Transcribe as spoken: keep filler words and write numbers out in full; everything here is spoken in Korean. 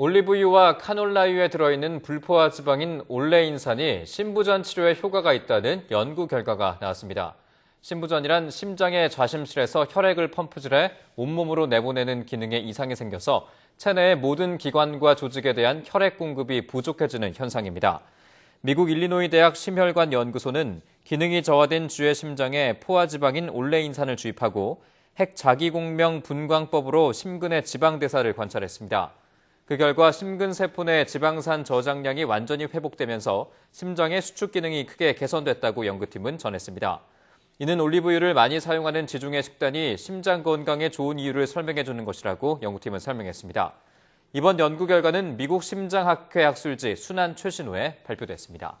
올리브유와 카놀라유에 들어있는 불포화 지방인 올레인산이 심부전 치료에 효과가 있다는 연구 결과가 나왔습니다. 심부전이란 심장의 좌심실에서 혈액을 펌프질해 온몸으로 내보내는 기능에 이상이 생겨서 체내의 모든 기관과 조직에 대한 혈액 공급이 부족해지는 현상입니다. 미국 일리노이 대학 심혈관 연구소는 기능이 저하된 쥐의 심장에 포화 지방인 올레인산을 주입하고 핵자기공명 분광법으로 심근의 지방 대사를 관찰했습니다. 그 결과 심근세포 내 지방산 저장량이 완전히 회복되면서 심장의 수축 기능이 크게 개선됐다고 연구팀은 전했습니다. 이는 올리브유를 많이 사용하는 지중해 식단이 심장 건강에 좋은 이유를 설명해주는 것이라고 연구팀은 설명했습니다. 이번 연구 결과는 미국 심장학회 학술지 순환 최신호에 발표됐습니다.